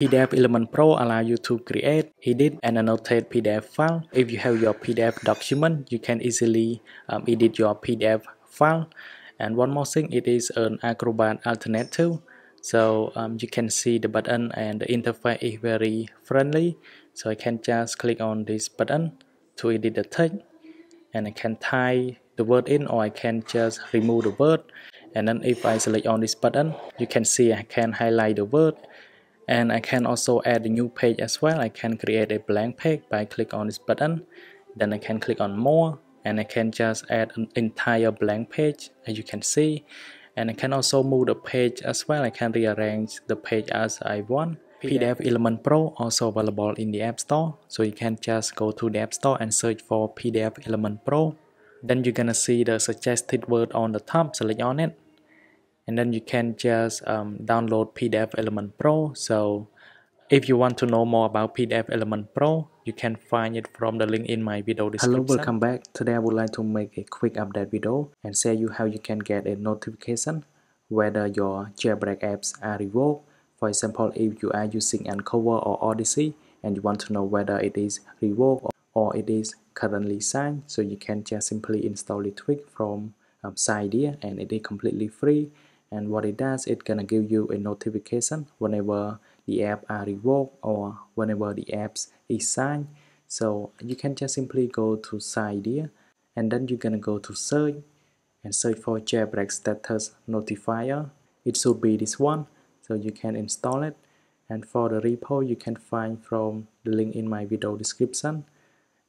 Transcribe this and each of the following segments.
PDF Element Pro allows you to create, edit, and annotate PDF file. If you have your PDF document, you can easily edit your PDF file. And one more thing, it is an Acrobat alternative. So you can see the button and the interface is very friendly. So I can just click on this button to edit the text. And I can type the word in, or I can just remove the word. And then if I select on this button, you can see I can highlight the word. And I can also add a new page as well. I can create a blank page by clicking on this button. Then I can click on more, and I can just add an entire blank page, as you can see. And I can also move the page as well. I can rearrange the page as I want. PDF Element Pro also available in the App Store. So you can just go to the App Store and search for PDF Element Pro. Then you're gonna see the suggested word on the top, select on it. And then you can just download PDF Element Pro. So if you want to know more about PDF Element Pro, you can find it from the link in my video description. Hello, welcome back. Today I would like to make a quick update video and show you how you can get a notification whether your Jailbreak apps are revoked. For example, if you are using Uncover or Odyssey and you want to know whether it is revoked or it is currently signed, so you can just simply install the tweak from Cydia, and it is completely free. And what it does, it's gonna give you a notification whenever the app are revoked or whenever the apps is signed. So you can just simply go to Cydia, and then you're gonna go to search and search for Jailbreak status notifier. It should be this one, so you can install it. And for the repo, you can find from the link in my video description.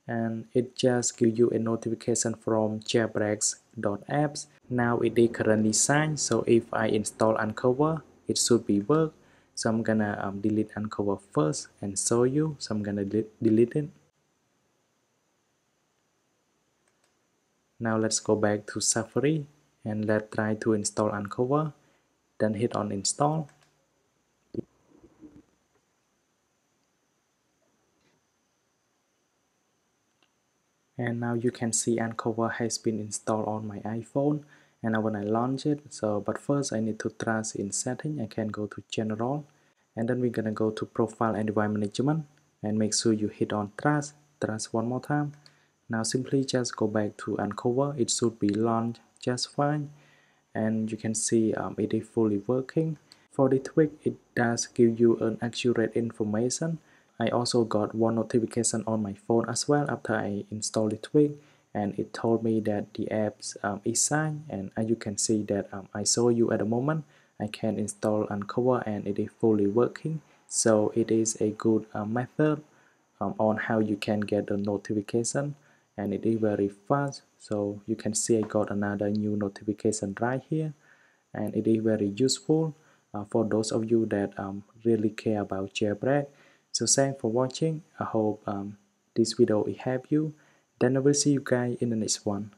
And it just gives you a notification from jailbreak.apps. Now it is currently signed, so if I install Uncover, it should be work. So I'm gonna delete Uncover first and show you. So I'm gonna delete it. Now let's go back to Safari and let's try to install Uncover. Then hit on install. And now you can see Uncover has been installed on my iPhone. And now when I launch it, but first I need to trust in setting. I can go to General, and then we're gonna go to Profile and Device Management, and make sure you hit on Trust one more time. Now simply just go back to Uncover. It should be launched just fine, and you can see it is fully working. For the tweak, it does give you an accurate information. I also got one notification on my phone as well after I installed the tweak, and it told me that the apps is signed. And as you can see that I saw you at the moment, I can install Uncover and it is fully working. So it is a good method on how you can get a notification, and it is very fast. So you can see I got another new notification right here, and it is very useful for those of you that really care about Jailbreak. So thanks for watching. I hope this video will help you. Then I will see you guys in the next one.